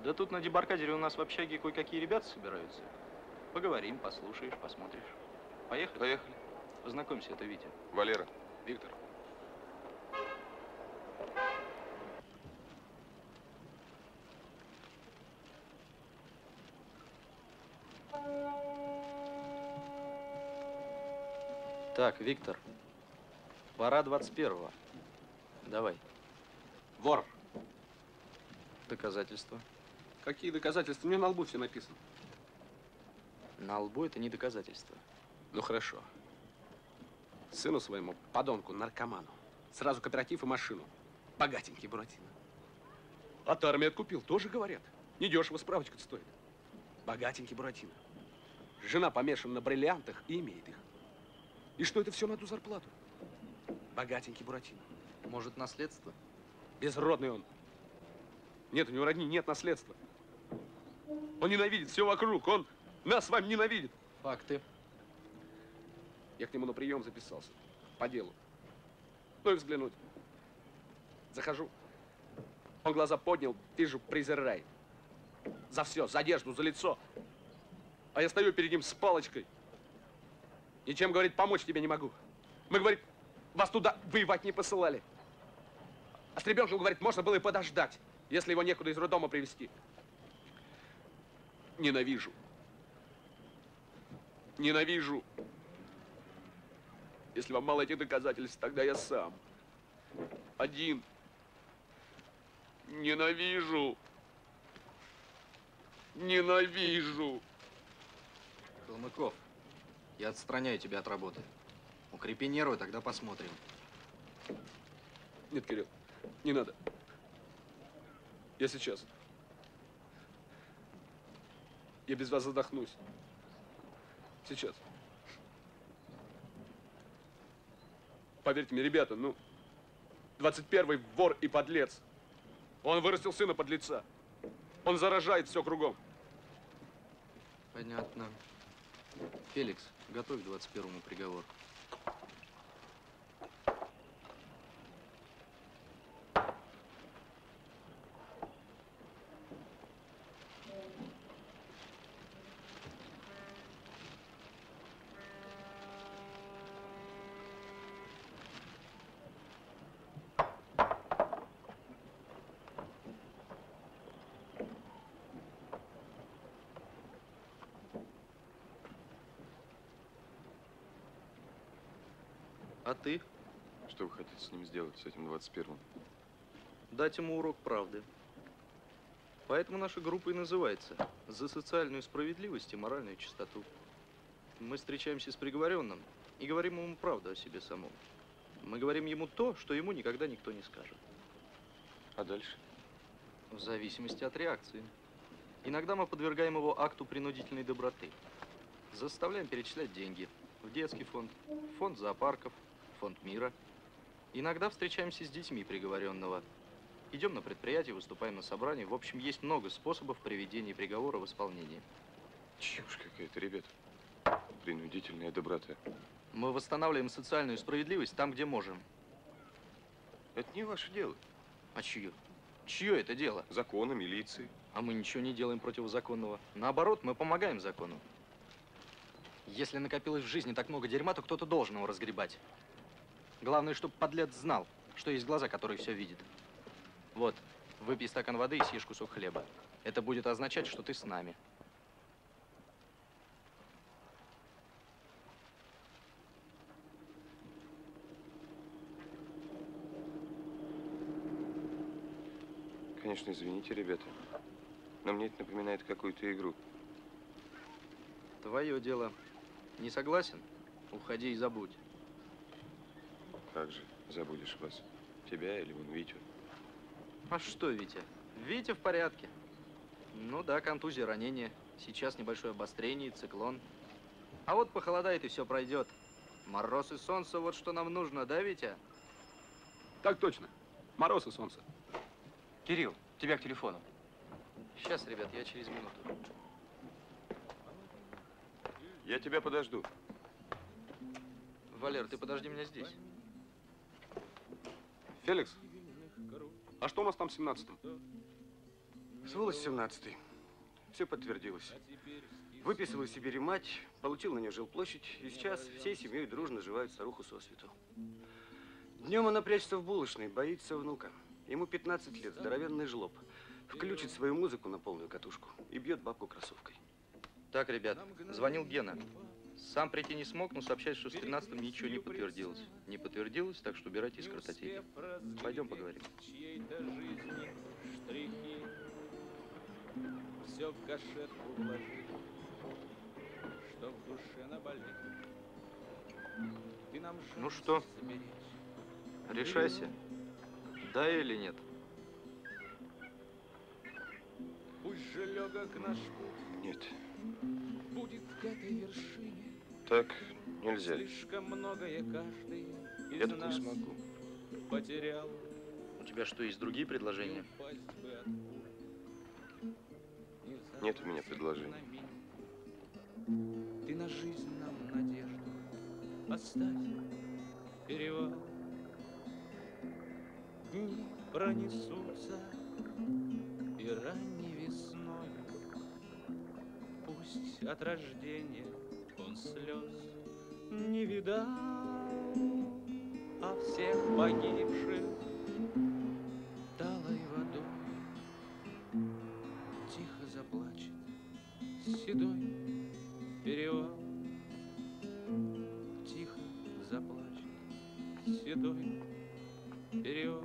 Да тут на дебаркадере у нас в общаге кое-какие ребята собираются. Поговорим, послушаешь, посмотришь. Поехали? Поехали. Познакомься, это Витя. Валера. Виктор. Так, Виктор, пора двадцать первого. Давай. Вор. Доказательства. Какие доказательства? Мне на лбу все написано. На лбу это не доказательство. Ну хорошо. Сыну своему, подонку, наркоману. Сразу кооператив и машину. Богатенький Буратино. От армии откупил, тоже говорят. Недешево справочка-то стоит. Богатенький Буратино. Жена помешана на бриллиантах и имеет их. И что это все на ту зарплату? Богатенький Буратино. Может, наследство? Безродный он. Нет, у него родни нет наследства. Он ненавидит все вокруг. Он нас с вами ненавидит. Факты. Я к нему на прием записался. По делу. Ну и взглянуть. Захожу. Он глаза поднял, вижу, презирает. За все, за одежду, за лицо. А я стою перед ним с палочкой. Ничем, говорит, помочь тебе не могу. Мы, говорит, вас туда воевать не посылали. А с ребенком, говорит, можно было и подождать, если его некуда из роддома привезти. Ненавижу. Ненавижу. Если вам мало этих доказательств, тогда я сам. Один. Ненавижу. Ненавижу. Калмыков, я отстраняю тебя от работы. Укрепи нервы, тогда посмотрим. Нет, Кирилл, не надо. Я сейчас. Я без вас задохнусь. Сейчас. Поверьте мне, ребята, ну, двадцать первый вор и подлец. Он вырастил сына подлеца. Он заражает все кругом. Понятно. Феликс, готовь к двадцать первому приговор. А ты? Что вы хотите с ним сделать, с этим двадцать первым? Дать ему урок правды. Поэтому наша группа и называется «За социальную справедливость и моральную чистоту». Мы встречаемся с приговоренным и говорим ему правду о себе самом. Мы говорим ему то, что ему никогда никто не скажет. А дальше? В зависимости от реакции. Иногда мы подвергаем его акту принудительной доброты. Заставляем перечислять деньги в детский фонд, в фонд зоопарков, фонд мира. Иногда встречаемся с детьми приговоренного. Идем на предприятие, выступаем на собрании. В общем, есть много способов приведения приговора в исполнение. Чушь какая-то, ребят. Принудительная доброта. Мы восстанавливаем социальную справедливость там, где можем. Это не ваше дело. А чье? Чье это дело? Закона, милиции. А мы ничего не делаем противозаконного. Наоборот, мы помогаем закону. Если накопилось в жизни так много дерьма, то кто-то должен его разгребать. Главное, чтобы подлец знал, что есть глаза, которые все видят. Вот, выпей стакан воды и съешь кусок хлеба. Это будет означать, что ты с нами. Конечно, извините, ребята, но мне это напоминает какую-то игру. Твое дело. Не согласен? Уходи и забудь. Как же забудешь вас? Тебя или вон Витю? А что Витя? Витя в порядке. Ну да, контузия, ранение. Сейчас небольшое обострение, циклон. А вот похолодает и все пройдет. Мороз и солнце, вот что нам нужно, да, Витя? Так точно. Мороз и солнце. Кирилл, тебя к телефону. Сейчас, ребят, я через минуту. Я тебя подожду. Валер, ты подожди меня здесь. Феликс, а что у нас там в семнадцатом? Сволочь семнадцатый. Все подтвердилось. Выписывал Сибири мать, получил на нее жилплощадь, и сейчас всей семьей дружно живают старуху сосвету. Днем она прячется в булочной, боится внука. Ему пятнадцать лет, здоровенный жлоб. Включит свою музыку на полную катушку и бьет бабку кроссовкой. Так, ребят, звонил Гена. Сам прийти не смог, но сообщает, что с тринадцатым ничего не подтвердилось. Не подтвердилось, так что убирайте из картотеки. Пойдем поговорим. Все в кашетку вложи, что в душе наболит. Ты нам шанс. Ну что, решайся, да или нет? Пусть же легок наш путь. Нет. Будет к этой вершине. Так нельзя. Слишком многое каждый из нас не смогу. Потерял. У тебя что, есть другие предложения? Нет у меня предложений. Ты на жизнь нам надежду оставь, перевал. Дни пронесутся и ранней весной. Пусть от рождения он слез не видал, а всех погибших талой водой тихо заплачет седой перевал, тихо заплачет седой перевал.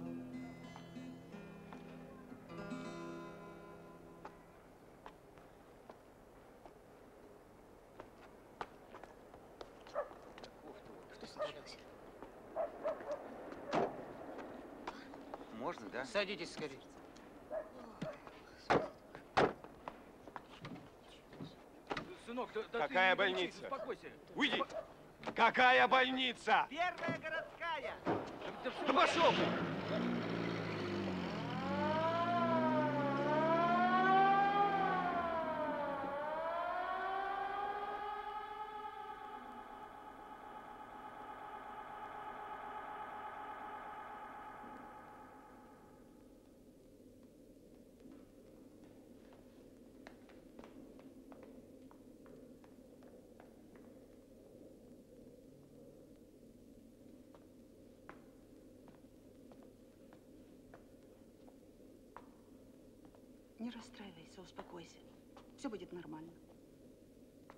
Садитесь скорее. сынок, да, да какая ты больница? Успокойся. Уйди. Какая больница? Первая городская. Да, да пошел. Не расстраивайся, успокойся. Все будет нормально.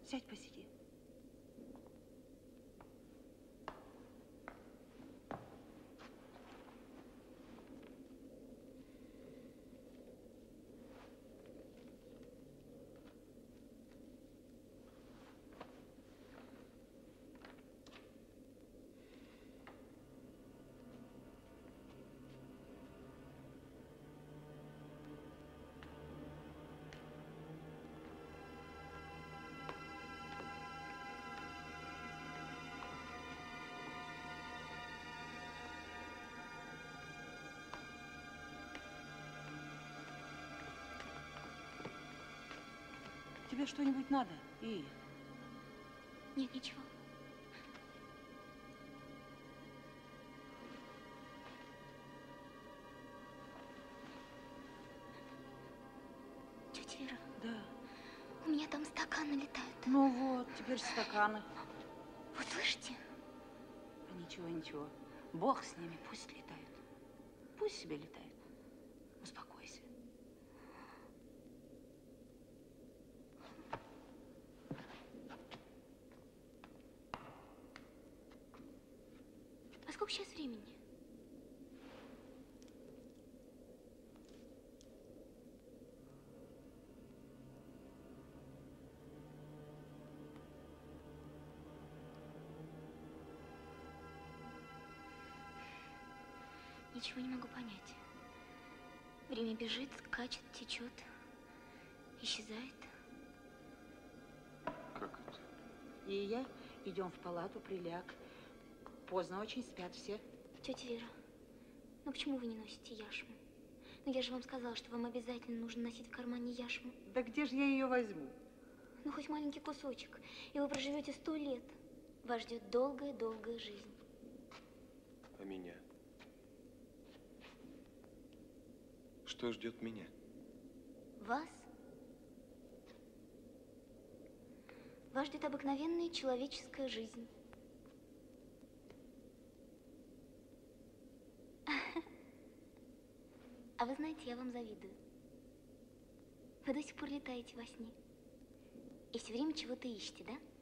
Сядь, посиди. Тебе что-нибудь надо? И... Нет, ничего. Тетя Вера? Да. У меня там стаканы летают. Ну вот, теперь стаканы. Вы слышите? Ничего, ничего. Бог с ними, пусть летают. Пусть себе летают. Успокойся. Сейчас времени. Ничего не могу понять. Время бежит, скачет, течет, исчезает. Как это? И я идем в палату, приляг. Поздно очень, спят все. Тетя Вера, ну почему вы не носите яшму? Ну я же вам сказала, что вам обязательно нужно носить в кармане яшму. Да где же я ее возьму? Ну хоть маленький кусочек, и вы проживете сто лет. Вас ждет долгая-долгая жизнь. А меня? Что ждет меня? Вас? Вас ждет обыкновенная человеческая жизнь. А вы знаете, я вам завидую. Вы до сих пор летаете во сне. И все время чего-то ищете, да?